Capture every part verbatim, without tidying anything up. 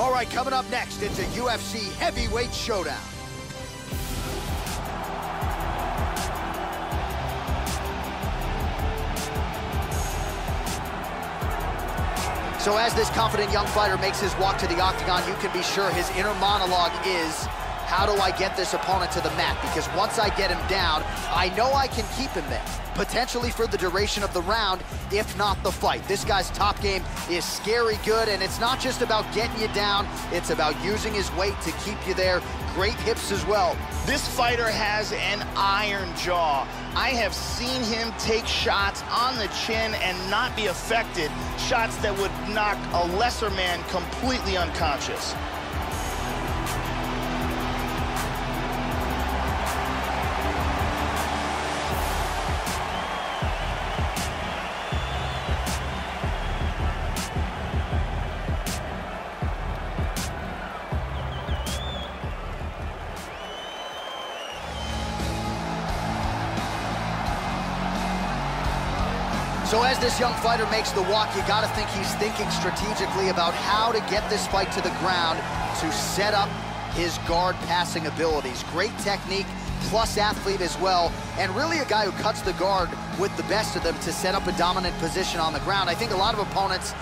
All right, coming up next, it's a U F C heavyweight showdown. So as this confident young fighter makes his walk to the octagon, you can be sure his inner monologue is, how do I get this opponent to the mat? Because once I get him down, I know I can keep him there, potentially for the duration of the round, if not the fight. This guy's top game is scary good, and it's not just about getting you down, it's about using his weight to keep you there. Great hips as well. This fighter has an iron jaw. I have seen him take shots on the chin and not be affected, shots that would knock a lesser man completely unconscious. So as this young fighter makes the walk, you gotta think he's thinking strategically about how to get this fight to the ground to set up his guard passing abilities. Great technique, plus athlete as well, and really a guy who cuts the guard with the best of them to set up a dominant position on the ground. I think a lot of opponents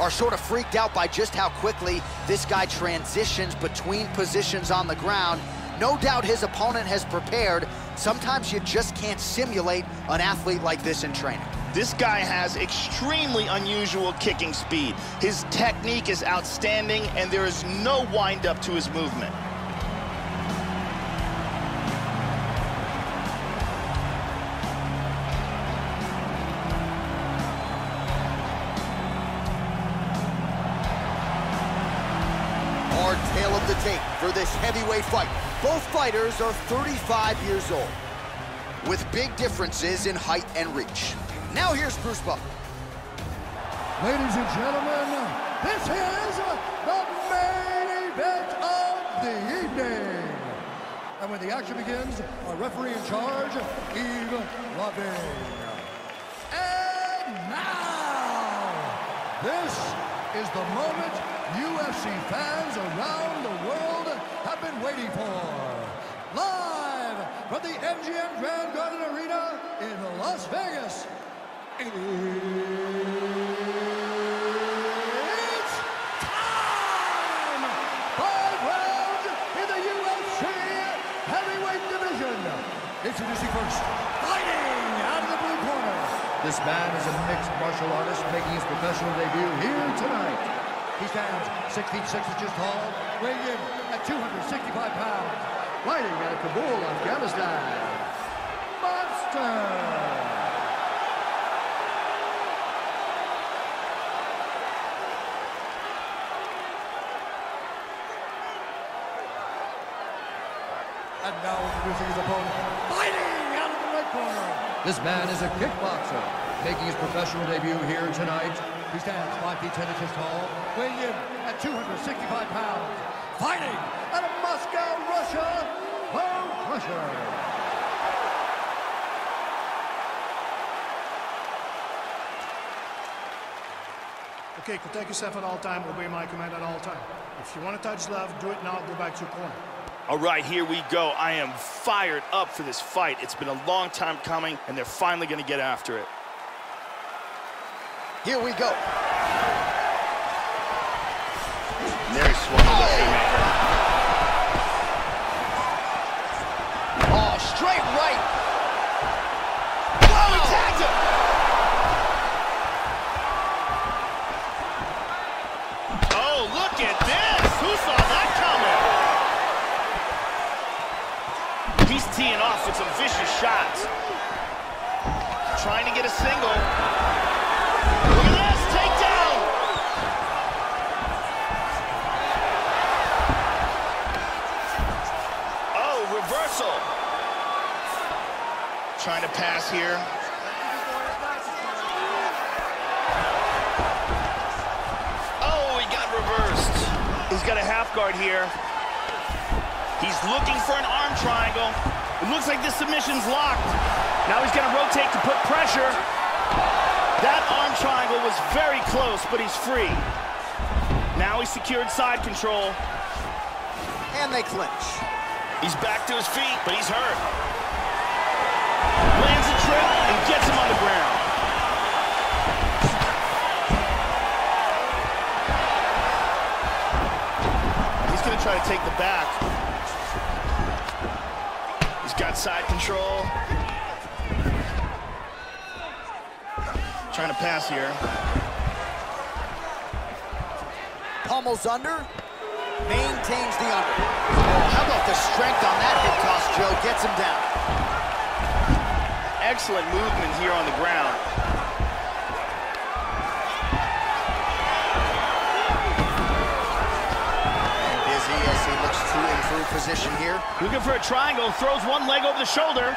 are sort of freaked out by just how quickly this guy transitions between positions on the ground. No doubt his opponent has prepared. Sometimes you just can't simulate an athlete like this in training. This guy has extremely unusual kicking speed. His technique is outstanding, and there is no wind-up to his movement. Hard tail of the tape for this heavyweight fight. Both fighters are thirty-five years old, with big differences in height and reach. Now here's Bruce Buffer. Ladies and gentlemen, this is the main event of the evening. And when the action begins, our referee in charge, Eve Lovejoy. And now, this is the moment U F C fans around the world have been waiting for. Live from the M G M Grand Garden Arena in Las Vegas, it's time! Five rounds in the U F C heavyweight division. Introducing first, fighting out of the blue corner. This man is a mixed martial artist making his professional debut here tonight. He stands six feet six inches tall, weighing in at two hundred sixty-five pounds, fighting out of Kabul, Afghanistan. Monster! And now introducing his opponent, fighting out of the right corner. This man is a kickboxer, making his professional debut here tonight. He stands five feet ten inches tall, weighing in at two hundred sixty-five pounds. Fighting out of Moscow, Russia, Bone Crusher. Okay, protect yourself at all time, obey my command at all time. If you want to touch left, do it now, go back to your corner. All right, here we go. I am fired up for this fight. It's been a long time coming, and they're finally going to get after it. Here we go. There's one. Oh. Oh, straight right. Oh, he tagged him. Oh, look at this. Who saw that coming? He's teeing off with some vicious shots. Trying to get a single. Look at this, takedown! Oh, reversal. Trying to pass here. Oh, he got reversed. He's got a half guard here. He's looking for an arm triangle. It looks like this submission's locked. Now he's gonna rotate to put pressure. That arm triangle was very close, but he's free. Now he's secured side control. And they clinch. He's back to his feet, but he's hurt. Lands a trip and gets him on the ground. He's going to try to take the back. He's got side control. Trying to pass here. Pummels under. Maintains the under. Oh, how about the strength on that hip toss, Joe? Gets him down. Excellent movement here on the ground. And busy as he looks to improve position here. Looking for a triangle. Throws one leg over the shoulder.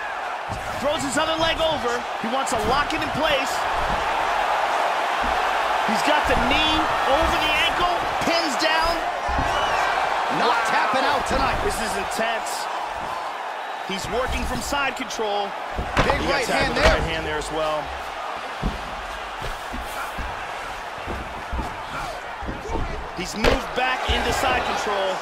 Throws his other leg over. He wants to lock it in place. He's got the knee over the ankle. Pins down. Not wow. Tapping out tonight. This is intense. He's working from side control. Big right hand there. Right hand there as well. He's moved back into side control.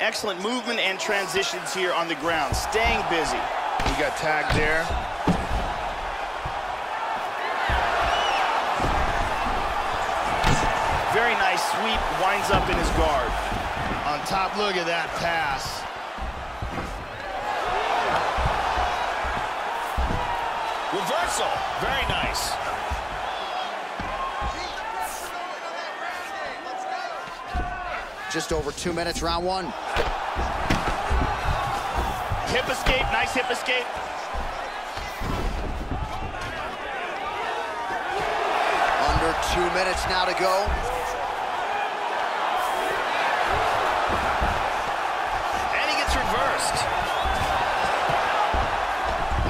Excellent movement and transitions here on the ground. Staying busy. He got tagged there. Very nice sweep, winds up in his guard. On top, look at that pass. Reversal, very nice. Just over two minutes, round one. Hip escape, nice hip escape. Under two minutes now to go.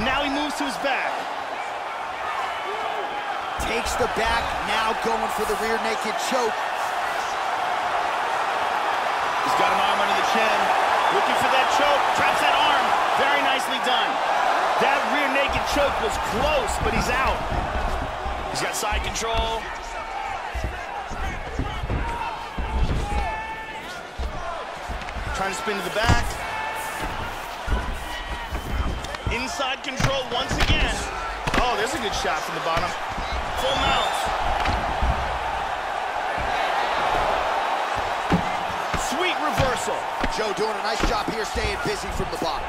Now he moves to his back. Takes the back, now going for the rear naked choke. He's got an arm under the chin. Looking for that choke, traps that arm. Very nicely done. That rear naked choke was close, but he's out. He's got side control. Trying to spin to the back. Inside control once again. Oh, there's a good shot from the bottom. Full mount. Sweet reversal. Joe doing a nice job here, staying busy from the bottom.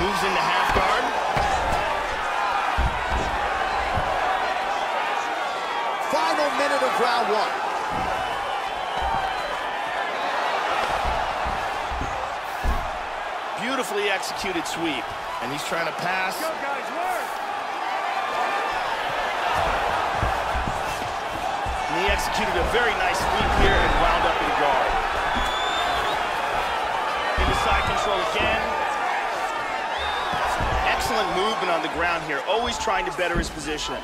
Moves into half guard. Final minute of round one. Beautifully executed sweep, and he's trying to pass. Go, guys, work. And he executed a very nice sweep here and wound up in guard. Into side control again. Excellent movement on the ground here, always trying to better his position.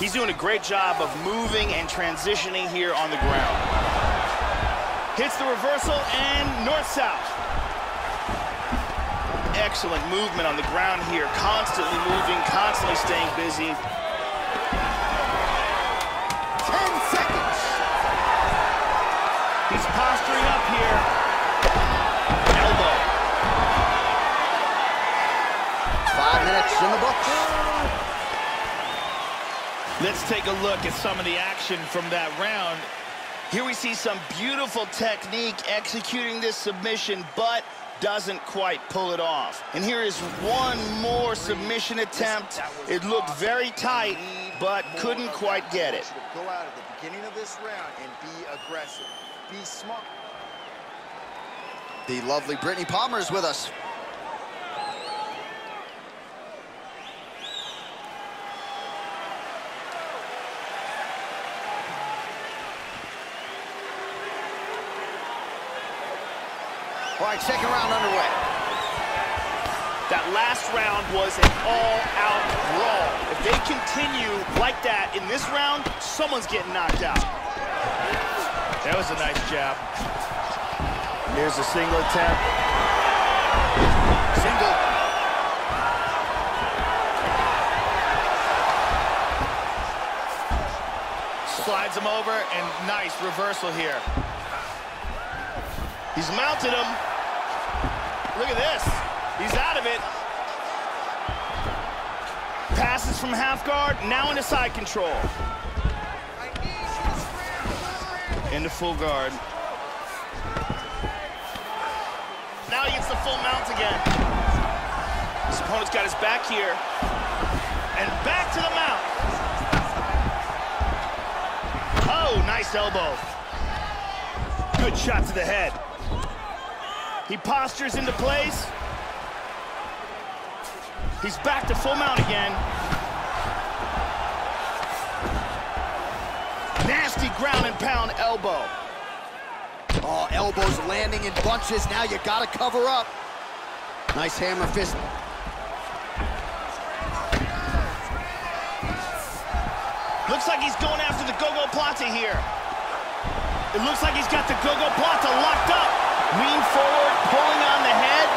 He's doing a great job of moving and transitioning here on the ground. Hits the reversal and north-south. Excellent movement on the ground here. Constantly moving, constantly staying busy. Ten seconds. He's posturing up here. Elbow. Five minutes in the books. Let's take a look at some of the action from that round. Here we see some beautiful technique executing this submission, but doesn't quite pull it off. And here is one more submission attempt. It looked very tight, but couldn't quite get it. Go out at the beginning of this round and be aggressive. Be smart. The lovely Brittany Palmer is with us. All right, second round underway. That last round was an all-out brawl. If they continue like that in this round, someone's getting knocked out. That was a nice jab. Here's a single attempt. Single. slides him over, and nice reversal here. He's mounted him. Look at this. He's out of it. Passes from half guard, now into side control. Into full guard. Now he gets the full mount again. His opponent's got his back here. And back to the mount. Oh, nice elbow. Good shot to the head. He postures into place. He's back to full mount again. Nasty ground and pound elbow. Oh, elbows landing in bunches. Now you gotta cover up. Nice hammer fist. Looks like he's going after the Gogo Plata here. It looks like he's got the Gogo Plata locked up. Lean forward, pulling on the head.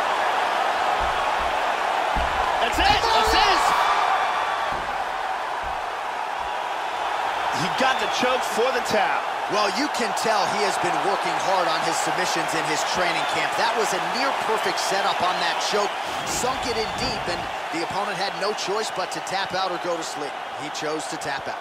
That's it, that's his. He got the choke for the tap. Well, you can tell he has been working hard on his submissions in his training camp. That was a near-perfect setup on that choke. Sunk it in deep, and the opponent had no choice but to tap out or go to sleep. He chose to tap out.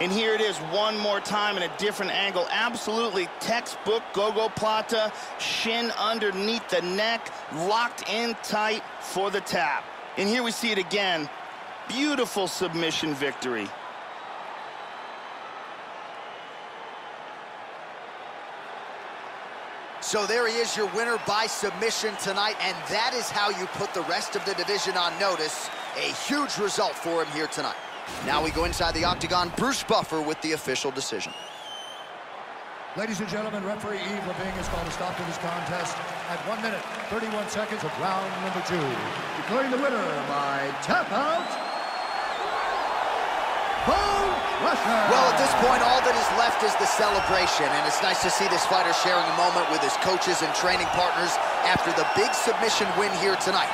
And here it is one more time in a different angle. Absolutely textbook Gogo Plata. Shin underneath the neck, locked in tight for the tap. And here we see it again. Beautiful submission victory. So there he is, your winner by submission tonight, and that is how you put the rest of the division on notice. A huge result for him here tonight. Now we go inside the octagon. Bruce Buffer with the official decision. Ladies and gentlemen, referee Eve Lovejoy has called a stop to this contest at one minute, thirty-one seconds of round number two. Declaring the winner by tap out, Bo Russia. Well, at this point, all that is left is the celebration, and it's nice to see this fighter sharing a moment with his coaches and training partners after the big submission win here tonight.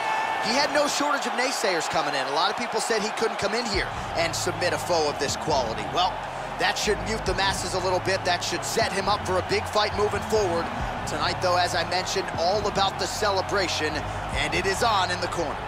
He had no shortage of naysayers coming in. A lot of people said he couldn't come in here and submit a foe of this quality. Well, that should mute the masses a little bit. That should set him up for a big fight moving forward. Tonight, though, as I mentioned, all about the celebration, and it is on in the corner.